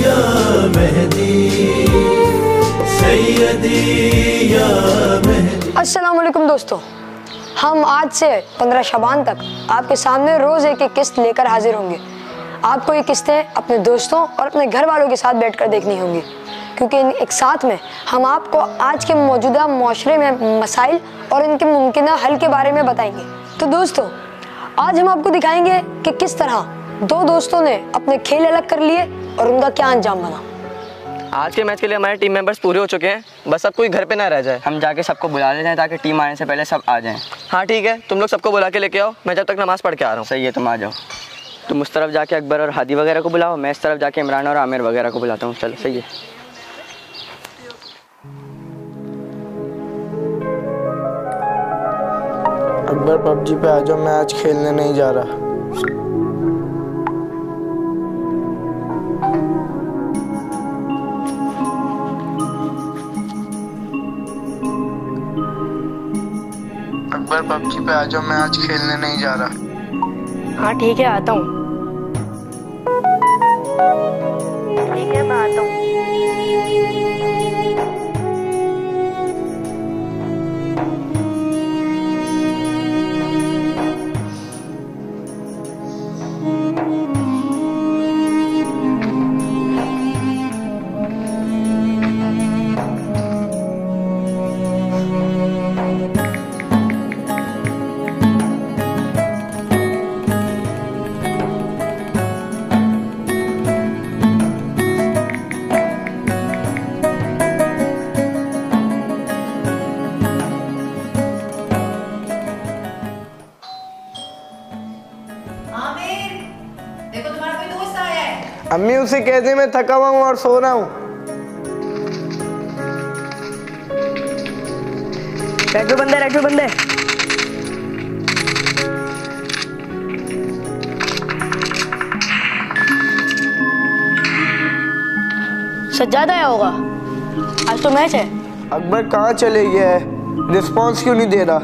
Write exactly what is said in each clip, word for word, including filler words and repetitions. या मेहदी सैयदी या मेहदी। अस्सलाम वालेकुम दोस्तों, हम आज से पंद्रह शाबान तक आपके सामने रोज़ एक एक किस्त लेकर हाजिर होंगे। आपको ये किस्तें अपने दोस्तों और अपने घर वालों के साथ बैठकर देखनी होंगी, क्योंकि इन एक साथ में हम आपको आज के मौजूदा माशरे में मसाइल और इनके मुमकिन हल के बारे में बताएंगे। तो दोस्तों, आज हम आपको दिखाएंगे कि किस तरह दो दोस्तों ने अपने खेल अलग कर लिए और उनका क्या अंजाम बना। आज के मैच के लिए हमारे टीम मेंबर्स पूरे हो चुके हैं, बस अब कोई घर पे ना रह जाए। हम जाके सबको बुला ले जाएं ताकि टीम आने से पहले सब आ जाएं। हाँ ठीक है, तुम लोग सबको बुला के लेके आओ, मैं जब तक नमाज़ पढ़ के आ रहा हूँ। सही है, तुम आ जाओ। तुम उस तरफ जाके अकबर और हादी वगैरह को बुलाओ, मैं इस तरफ जाके इमरान और आमिर वगैरह को बुलाता हूँ। चलो सही है। अकबर पबजी पे आ जाओ, मैं आज खेलने नहीं जा रहा। अकबर पबजी पे आ जाओ, मैं आज खेलने नहीं जा रहा। हाँ ठीक है, आता हूँ। ठीक है, मैं आता हूँ। अम्मी उसी कैदी में थका हुआ हूँ और सो रहा हूँ। बैठो बंदे, बैठो बंदे। सज्जाद आया होगा, आज तो मैच है। अकबर कहाँ चले गया है, रिस्पॉन्स क्यों नहीं दे रहा?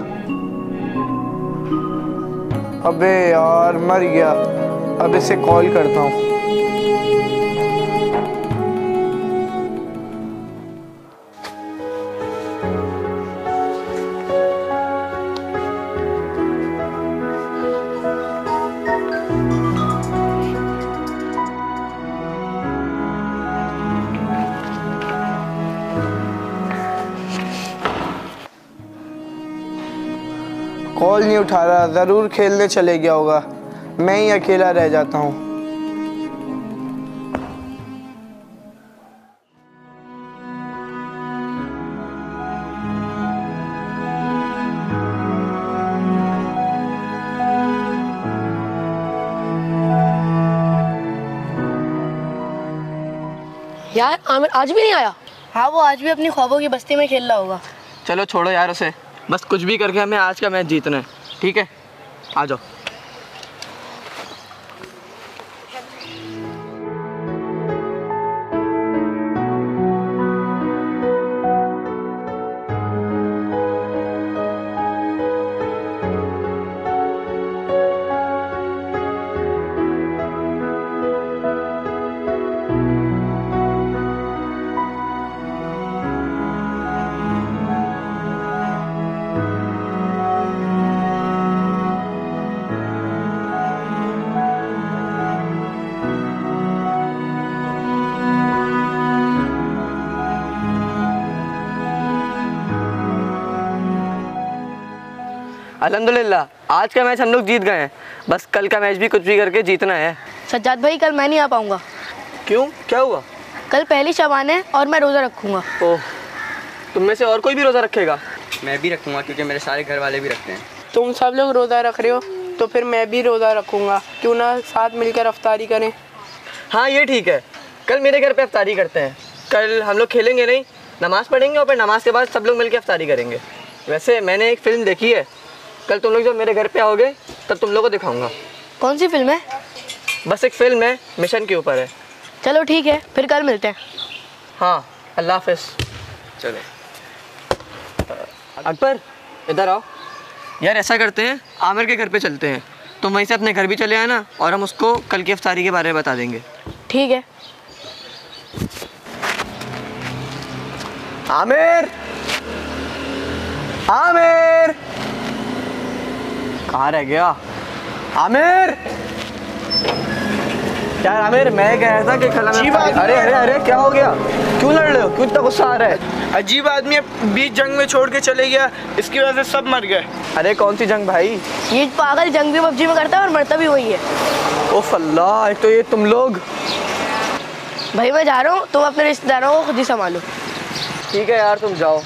अबे यार, मर गया। अब इसे कॉल करता हूँ। कॉल नहीं उठा रहा, ज़रूर खेलने चले गया होगा। मैं ही अकेला रह जाता हूँ। यार आमिर आज भी नहीं आया। हाँ, वो आज भी अपनी ख्वाबों की बस्ती में खेल रहा होगा। चलो छोड़ो यार उसे, बस कुछ भी करके हमें आज का मैच जीतना है। ठीक है, आ जाओ। अल्हम्दुलिल्लाह, आज का मैच हम लोग जीत गए हैं। बस कल का मैच भी कुछ भी करके जीतना है। सज्जाद भाई, कल मैं नहीं आ पाऊँगा। क्यों, क्या हुआ? कल पहली शाबान है और मैं रोज़ा रखूँगा। ओह, तुम में से और कोई भी रोज़ा रखेगा? मैं भी रखूँगा, क्योंकि मेरे सारे घर वाले भी रखते हैं। तुम सब लोग रोज़ा रख रहे हो तो फिर मैं भी रोज़ा रखूँगा। क्यों ना साथ मिलकर अफ्तारी करें? हाँ ये ठीक है, कल मेरे घर पर अफ्तारी करते हैं। कल हम लोग खेलेंगे नहीं, नमाज़ पढ़ेंगे और फिर नमाज के बाद सब लोग मिलकर अफ्तारी करेंगे। वैसे मैंने एक फ़िल्म देखी है, कल तुम लोग जब मेरे घर पे आओगे तब तुम लोगों को दिखाऊंगा। कौन सी फिल्म है? बस एक फिल्म है, मिशन के ऊपर है। चलो ठीक है, फिर कल मिलते हैं। हाँ, अल्लाह हाफिज़। चलो अकबर, इधर आओ। यार ऐसा करते हैं, आमिर के घर पे चलते हैं। तुम वहीं से अपने घर भी चले आना और हम उसको कल की अफ्तारी के बारे में बता देंगे। ठीक है। आमिर, आमिर कहाँ रह गया? आमिर यार, आमिर मैं कह रहा था कि खला में अरे, अरे अरे अरे क्या हो गया? क्यों लड़ रहे हो? क्यों इतना गुस्सा आ रहा है? अजीब आदमी बीच जंग में छोड़ के चले गया, इसकी वजह से सब मर गए। अरे कौन सी जंग भाई? ये पागल जंग भी पबजी में करता है और मरता भी वही है। ओफ अल्लाह, तो ये तुम लोग? भाई मैं जा रहा हूँ, तुम अपने रिश्तेदारों को खुद ही संभालो। ठीक है यार तुम जाओ।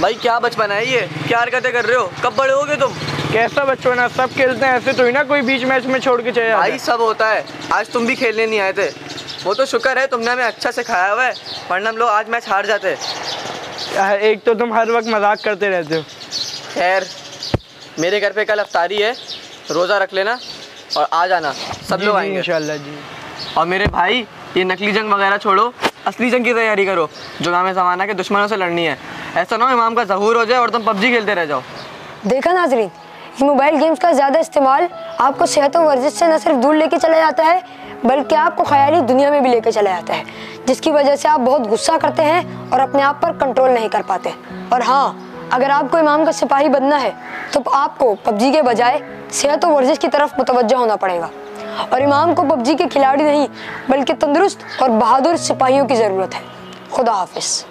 भाई क्या बचपना है ये, क्या हरकतें कर रहे हो? कब बड़े होगे तुम? कैसा बचपना, सब खेलते हैं, ऐसे तो ही ना कोई बीच मैच में छोड़ के चले जाता है। भाई सब होता है, आज तुम भी खेलने नहीं आए थे, वो तो शुक्र है तुमने हमें अच्छा से खाया हुआ है, वरना हम लोग आज मैच हार जाते। एक तो तुम हर वक्त मजाक करते रहते हो। खैर मेरे घर पे कल अफ्तारी है, रोज़ा रख लेना और आ जाना, सब लोग आएंगे इंशाल्लाह जी। और मेरे भाई ये नकली जंग वगैरह छोड़ो, असली जंग की तैयारी करो, जो इमाम ज़माना के दुश्मनों से लड़नी है। ऐसा ना हो इमाम का ज़हूर हो जाए और तुम पबजी खेलते रह जाओ। देखा नाजरीन, मोबाइल गेम्स का ज़्यादा इस्तेमाल आपको सेहत और वर्जिश से न सिर्फ दूर लेके चला जाता है, बल्कि आपको ख्याली दुनिया में भी लेके चला जाता है, जिसकी वजह से आप बहुत गुस्सा करते हैं और अपने आप पर कंट्रोल नहीं कर पाते। और हाँ, अगर आपको इमाम का सिपाही बनना है तो आपको पबजी के बजाय सेहत और वर्जिश की तरफ मुतवज्जो होना पड़ेगा, और इमाम को पबजी के खिलाड़ी नहीं बल्कि तंदुरुस्त और बहादुर सिपाहियों की ज़रूरत है। खुदा हाफिज़।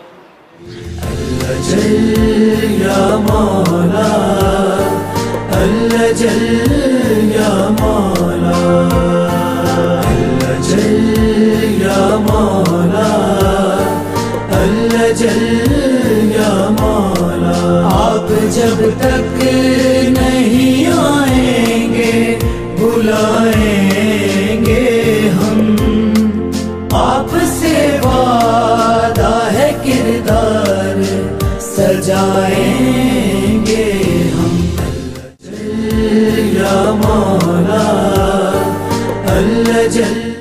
आप जब तक नहीं आएंगे बुलाएंगे हम, आपसे वादा है किरदार सजाएंगे हम। अल्लाह जल या मौला, अल्लाह जल।